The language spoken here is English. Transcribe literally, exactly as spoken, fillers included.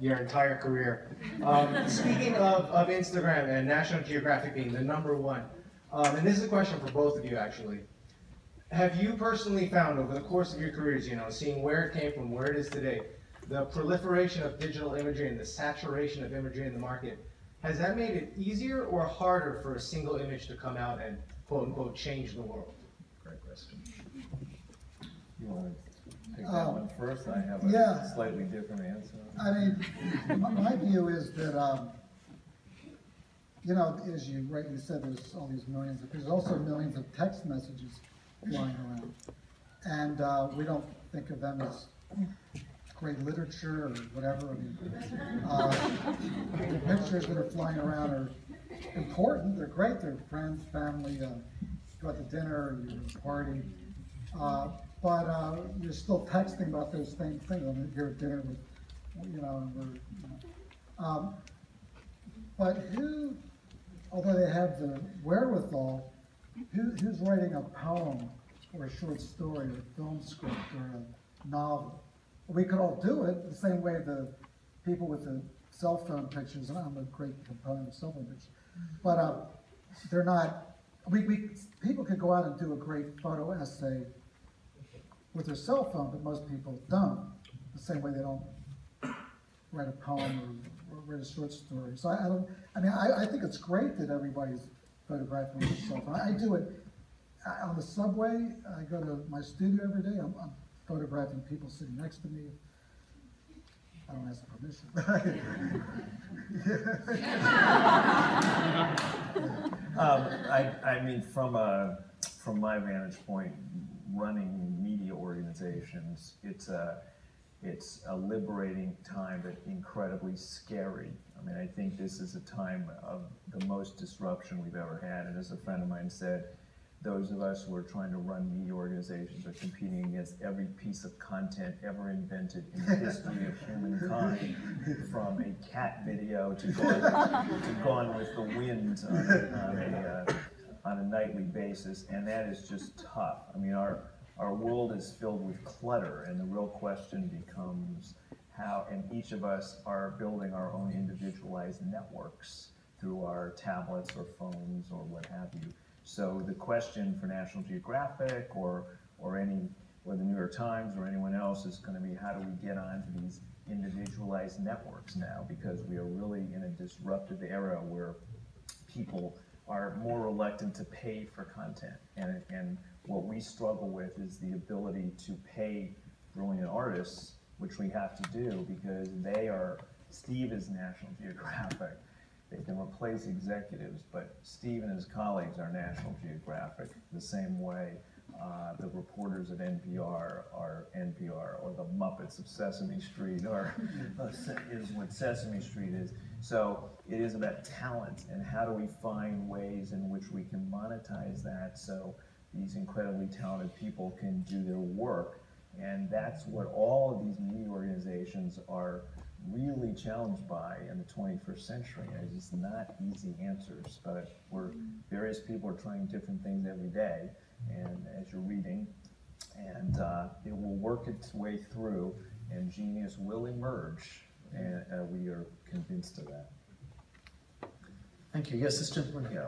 your entire career. Um, speaking of, of Instagram and National Geographic being the number one, um, and this is a question for both of you actually. Have you personally found over the course of your careers, you know, seeing where it came from, where it is today, the proliferation of digital imagery and the saturation of imagery in the market, has that made it easier or harder for a single image to come out and quote unquote change the world? Great question. You want to take that um, one first? I have a yeah. slightly different answer. I mean, my view is that, um, you know, as you rightly said, there's all these millions of, there's also millions of text messages flying around. And uh, we don't think of them as great literature or whatever. I mean, uh, the pictures that are flying around are important. They're great. They're friends, family, uh, go out to dinner, you're at a party. Uh, but uh, you're still texting about those same things. I mean, you're at dinner with, you know, and we're, you know. Um, but who, although they have the wherewithal, Who, who's writing a poem or a short story or a film script or a novel? We could all do it the same way the people with the cell phone pictures, and I'm a great component of cell phone pictures, but uh, they're not, we, we, people could go out and do a great photo essay with their cell phone, but most people don't, the same way they don't write a poem or, or write a short story. So I, I don't, I mean, I, I think it's great that everybody's photographing myself. I do it on the subway. I go to my studio every day. I'm, I'm photographing people sitting next to me. I don't ask permission. um, I, I mean, from a from my vantage point, running media organizations, it's a it's a liberating time, but incredibly scary. I mean, I think this is a time of the most disruption we've ever had. And as a friend of mine said, those of us who are trying to run media organizations are competing against every piece of content ever invented in the history of humankind, from a cat video to Gone, to Gone with the Wind on a, on, a, uh, on a nightly basis. And that is just tough. I mean, our, our world is filled with clutter, and the real question becomes, how, and each of us are building our own individualized networks through our tablets or phones or what have you. So the question for National Geographic or or any or the New York Times or anyone else is going to be, how do we get onto these individualized networks now? Because we are really in a disruptive era where people are more reluctant to pay for content, and and what we struggle with is the ability to pay brilliant artists, which we have to do because they are, Steve is National Geographic. They can replace executives, but Steve and his colleagues are National Geographic, the same way uh, the reporters at N P R are N P R, or the Muppets of Sesame Street are, is what Sesame Street is. So it is about talent, and how do we find ways in which we can monetize that so these incredibly talented people can do their work. And that's what all of these media organizations are really challenged by in the twenty-first century. And it's not easy answers, but we're, various people are trying different things every day, and as you're reading, and uh, it will work its way through, and genius will emerge, and uh, we are convinced of that. Thank you. Yes, this gentleman here.